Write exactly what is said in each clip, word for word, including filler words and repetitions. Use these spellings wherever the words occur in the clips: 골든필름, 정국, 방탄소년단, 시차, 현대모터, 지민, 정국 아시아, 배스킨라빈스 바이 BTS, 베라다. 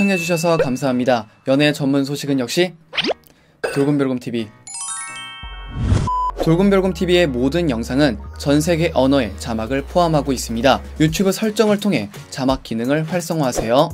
시청해주셔서 감사합니다. 연애 전문 소식은 역시 돌곰별곰티비. 돌곰별곰티비의 모든 영상은 전세계 언어의 자막을 포함하고 있습니다. 유튜브 설정을 통해 자막 기능을 활성화하세요.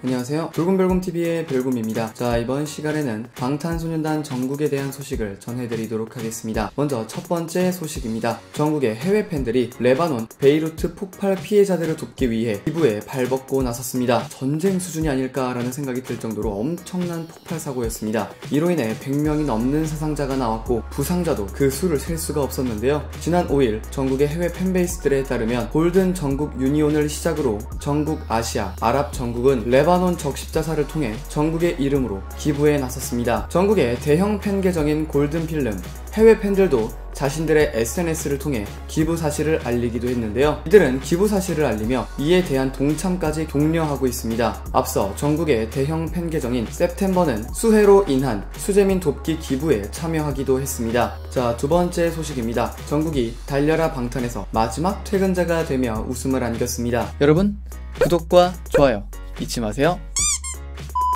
안녕하세요, 돌곰별곰티비의 별곰입니다. 자, 이번 시간에는 방탄소년단 정국에 대한 소식을 전해드리도록 하겠습니다. 먼저 첫 번째 소식입니다. 정국의 해외 팬들이 레바논 베이루트 폭발 피해자들을 돕기 위해 기부에 발벗고 나섰습니다. 전쟁 수준이 아닐까라는 생각이 들 정도로 엄청난 폭발 사고였습니다. 이로 인해 백 명이 넘는 사상자가 나왔고 부상자도 그 수를 셀 수가 없었는데요. 지난 오일 정국의 해외 팬베이스들에 따르면 골든 정국 유니온을 시작으로 정국 아시아, 아랍 정국은 레바논 레바논 적십자사를 통해 정국의 이름으로 기부에 나섰습니다. 정국의 대형 팬 계정인 골든필름, 해외 팬들도 자신들의 에스엔에스를 통해 기부 사실을 알리기도 했는데요. 이들은 기부 사실을 알리며 이에 대한 동참까지 독려하고 있습니다. 앞서 정국의 대형 팬 계정인 셉템버는 수해로 인한 수재민 돕기 기부에 참여하기도 했습니다. 자, 두 번째 소식입니다. 정국이 달려라 방탄에서 마지막 퇴근자가 되며 웃음을 안겼습니다. 여러분, 구독과 좋아요 잊지 마세요.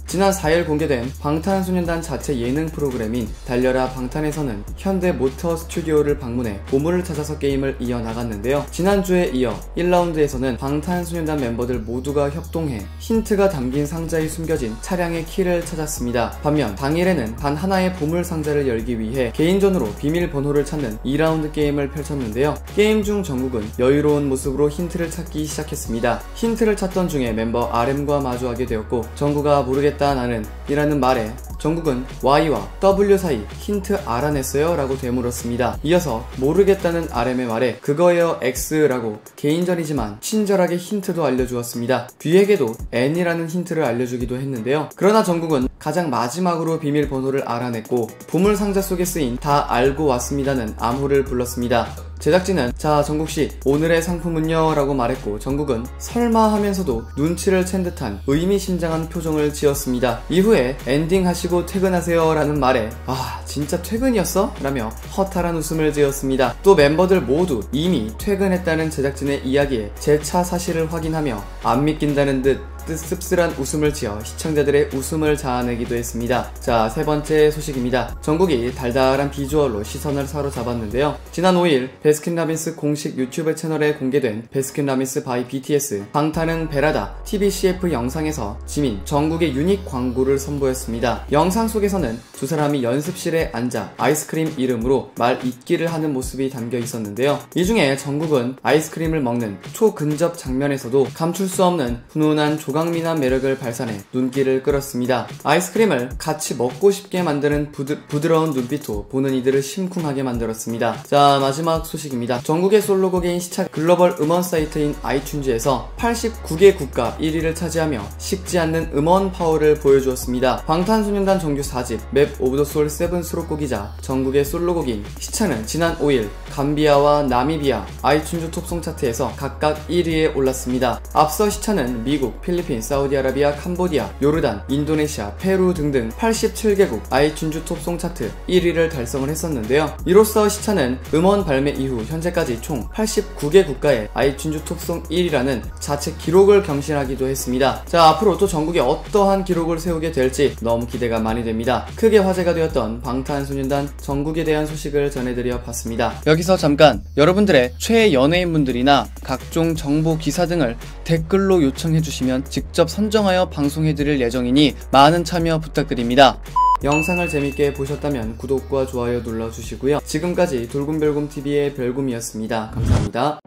지난 사일 공개된 방탄소년단 자체 예능 프로그램인 달려라 방탄에서는 현대모터 스튜디오를 방문해 보물을 찾아서 게임을 이어나갔는데요. 지난주에 이어 일 라운드에서는 방탄소년단 멤버들 모두가 협동해 힌트가 담긴 상자에 숨겨진 차량의 키를 찾았습니다. 반면 당일에는 단 하나의 보물 상자를 열기 위해 개인전으로 비밀 번호를 찾는 이 라운드 게임을 펼쳤는데요. 게임 중 정국은 여유로운 모습으로 힌트를 찾기 시작했습니다. 힌트를 찾던 중에 멤버 아름과 마주하게 되었고 정국아 모르겠다 나는 이라는 말에 정국은 Y와 W 사이 힌트 알아냈어요 라고 되물었습니다. 이어서 모르겠다는 아름의 말에 그거예요 X 라고 개인전이지만 친절하게 힌트도 알려주었습니다. 뒤에게도 N이라는 힌트를 알려주기도 했는데요. 그러나 정국은 가장 마지막으로 비밀번호를 알아냈고 보물상자 속에 쓰인 다 알고 왔습니다는 암호를 불렀습니다. 제작진은 자 정국씨 오늘의 상품은요 라고 말했고 정국은 설마 하면서도 눈치를 챈 듯한 의미심장한 표정을 지었습니다. 이후에 엔딩 하시고 퇴근하세요 라는 말에 아 진짜 퇴근이었어? 라며 허탈한 웃음을 지었습니다. 또 멤버들 모두 이미 퇴근했다는 제작진의 이야기에 재차 사실을 확인하며 안 믿긴다는 듯 씁쓸한 웃음을 지어 시청자들의 웃음을 자아내기도 했습니다. 자, 세 번째 소식입니다. 정국이 달달한 비주얼로 시선을 사로잡았는데요. 지난 오일 배스킨라빈스 공식 유튜브 채널에 공개된 배스킨라빈스 바이 비티에스 방탄은 베라다 티비 씨에프 영상에서 지민, 정국의 유닛 광고를 선보였습니다. 영상 속에서는 두 사람이 연습실에 앉아 아이스크림 이름으로 말 잇기를 하는 모습이 담겨 있었는데요. 이 중에 정국은 아이스크림을 먹는 초근접 장면에서도 감출 수 없는 훈훈한 조 조각미남 매력을 발산해 눈길을 끌었습니다. 아이스크림을 같이 먹고 싶게 만드는 부드, 부드러운 눈빛도 보는 이들을 심쿵하게 만들었습니다. 자, 마지막 소식입니다. 정국의 솔로곡인 시차 글로벌 음원 사이트인 아이튠즈에서 팔십구 개 국가 일 위를 차지하며 식지 않는 음원 파워를 보여주었습니다. 방탄소년단 정규 사 집 맵 오브 더 솔 칠 수록곡이자 정국의 솔로곡인 시차는 지난 오일 감비아와 나미비아 아이튠즈 톱송 차트에서 각각 일 위에 올랐습니다. 앞서 시차는 미국, 필리핀 필리핀, 사우디아라비아, 캄보디아, 요르단, 인도네시아, 페루 등등 팔십칠 개국 아이튠즈 톱송 차트 일 위를 달성을 했었는데요. 이로써 시차는 음원 발매 이후 현재까지 총 팔십구 개 국가의 아이튠즈 톱송 일 위라는 자체 기록을 경신하기도 했습니다. 자, 앞으로 또 정국이 어떠한 기록을 세우게 될지 너무 기대가 많이 됩니다. 크게 화제가 되었던 방탄소년단 정국에 대한 소식을 전해드려 봤습니다. 여기서 잠깐, 여러분들의 최애 연예인분들이나 각종 정보 기사 등을 댓글로 요청해주시면 직접 선정하여 방송해드릴 예정이니 많은 참여 부탁드립니다. 영상을 재밌게 보셨다면 구독과 좋아요 눌러주시고요. 지금까지 돌곰별곰티비의 별곰이었습니다. 감사합니다.